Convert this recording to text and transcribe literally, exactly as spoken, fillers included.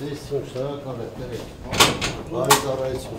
Değişsin işte kaletleri. Hayır, arayışım.